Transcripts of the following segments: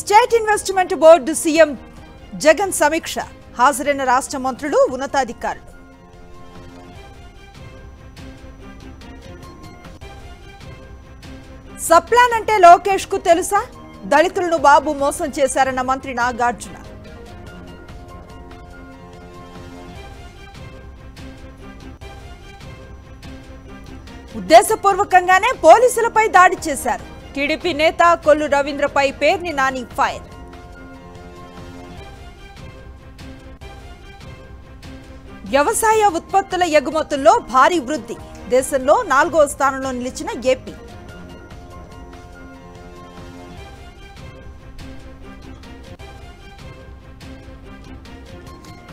State investment board CM Jagan సమీక్ష హాజరైన రాష్ట్ర మంత్రులు ఉన్నతాధికారులు. సప్లాన్ అంటే లోకేష్ కు తెలుసా? దళితులను బాబు మోసం చేశారన్న మంత్రి నాగార్జున. ఉద్దేశపూర్వకంగానే పోలీసులపై దాడి చేశారు. టీడీపీ నేత కొల్లు రవీంద్రపై పేర్ని నాని ఫైర్. వ్యవసాయ ఉత్పత్తుల ఎగుమతుల్లో భారీ వృద్ధి. దేశంలో 4వ స్థానంలో నిలిచిన ఏపీ.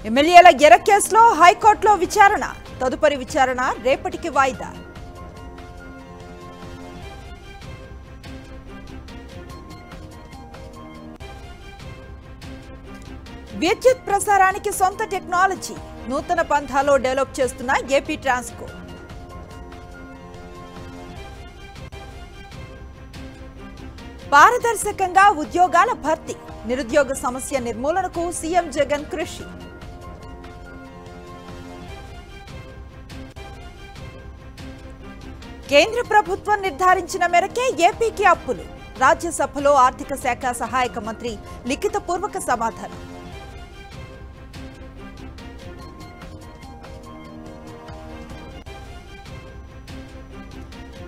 ఎమ్మెల్యేల ఎర్ర కేసులో హైకోర్టులో విచారణ. తదుపరి విచారణ రేపటికి వాయిదా. విద్యుత్ ప్రసారానికి సొంత టెక్నాలజీ నూతన పంథాలో డెవలప్ చేస్తున్న ఏపీ ట్రాన్స్కో. పారదర్శకంగా ఉద్యోగాల భర్తీ. నిరుద్యోగ సమస్య నిర్మూలనకు సీఎం జగన్ కృషి. కేంద్ర ప్రభుత్వం నిర్ధారించిన మేరకే ఏపీకి అప్పులు. రాజ్యసభలో ఆర్థిక శాఖ సహాయక మంత్రి లిఖితపూర్వక సమాధానం.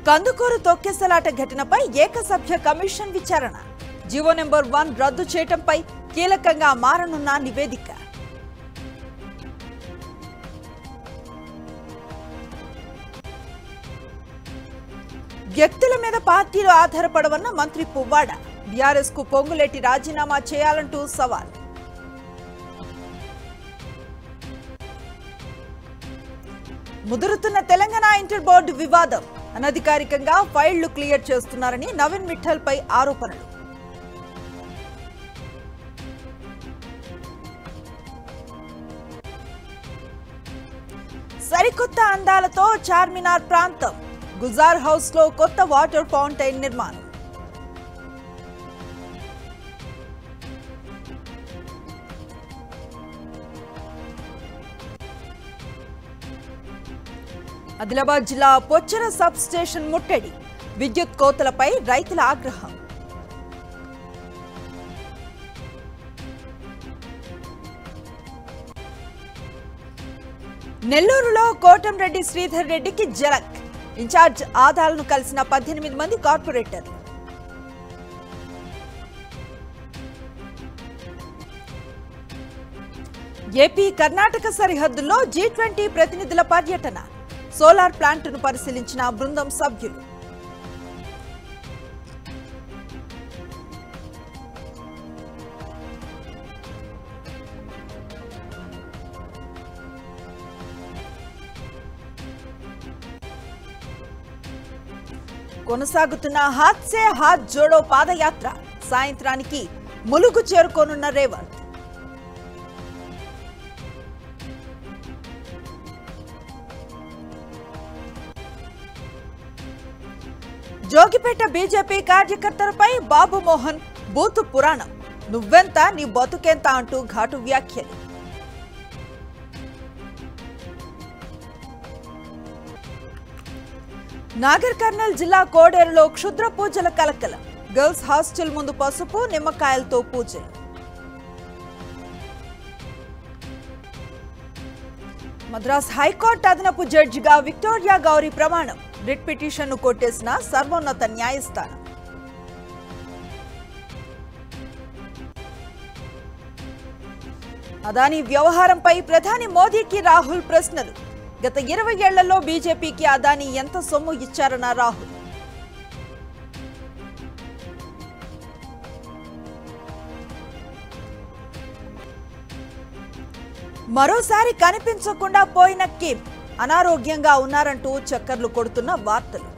కందుకూరు తొక్కేసలాట ఘటనపై ఏకసభ్య కమిషన్ విచారణ. జీవో నెంబర్ 1 రద్దు చేయటంపై కీలకంగా మారనున్న నివేదిక. వ్యక్తుల మీద పార్టీలు ఆధారపడవన్న మంత్రి పువ్వాడ. బీఆర్ఎస్ కు పొంగులేటి రాజీనామా చేయాలంటూ సవాల్. ముదురుతున్న తెలంగాణ ఇంటర్ బోర్డు వివాదం. అనధికారికంగా ఫైళ్లు క్లియర్ చేస్తున్నారని నవీన్ మిఠల్ పై ఆరోపణలు. సరికొత్త అందాలతో చార్మినార్ ప్రాంతం. గుజార్ హౌస్ లో కొత్త వాటర్ ఫౌంటైన్ నిర్మాణం. ఆదిలాబాద్ జిల్లా పొచ్చర సబ్ స్టేషన్ ముట్టడి. విద్యుత్ కోతలపై రైతుల ఆగ్రహం. నెల్లూరులో కోటంరెడ్డి శ్రీధర్ రెడ్డికి జలక్. ఇన్ఛార్జ్ ఆదాలను కలిసిన 18 మంది కార్పొరేటర్లు. ఏపీ కర్ణాటక సరిహద్దుల్లో G20 ప్రతినిధుల పర్యటన. సోలార్ ప్లాంట్ను పరిశీలించిన బృందం సభ్యులు. కొనసాగుతున్న హాత్ సే హాత్ జోడో పాదయాత్ర సాయంత్రానికి ములుగు చేరుకోనున్న రేవంత్. జోగిపేట బీజేపీ కార్యకర్తలపై బాబు మోహన్ బూతు పురాణం. నువ్వెంత నీ బతుకెంత అంటూ ఘాటు వ్యాఖ్యలు. నాగర్ కర్నూల్ జిల్లా కోడేరులో క్షుద్ర పూజల కలకలం. గర్ల్స్ హాస్టల్ ముందు పసుపు నిమ్మకాయలతో పూజలు. మద్రాస్ హైకోర్టు అదనపు జడ్జిగా విక్టోరియా గౌరీ ప్రమాణం. రిట్ పిటిషన్ను కొట్టేసిన సర్వోన్నత న్యాయస్థానం. అదానీ వ్యవహారంపై ప్రధాని మోదీకి రాహుల్ ప్రశ్నలు. గత 20 ఏళ్లలో బీజేపీకి అదానీ ఎంత సొమ్ము ఇచ్చారన్న రాహుల్. మరోసారి కనిపించకుండా పోయిన కిమ్ అనారోగ్యంగా ఉన్నారంటూ చక్కర్లు కొడుతున్న వార్తలు.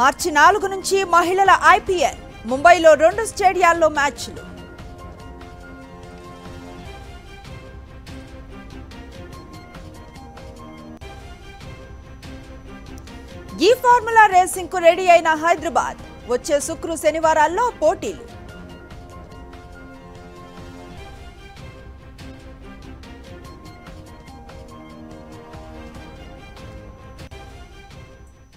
మార్చి 4 నుంచి మహిళల IPL. ముంబైలో 2 స్టేడియాల్లో మ్యాచ్లు. ఈ ఫార్ములా రేసింగ్ కు రెడీ అయిన హైదరాబాద్ వచ్చే శుక్ర శనివారాల్లో పోటీలు।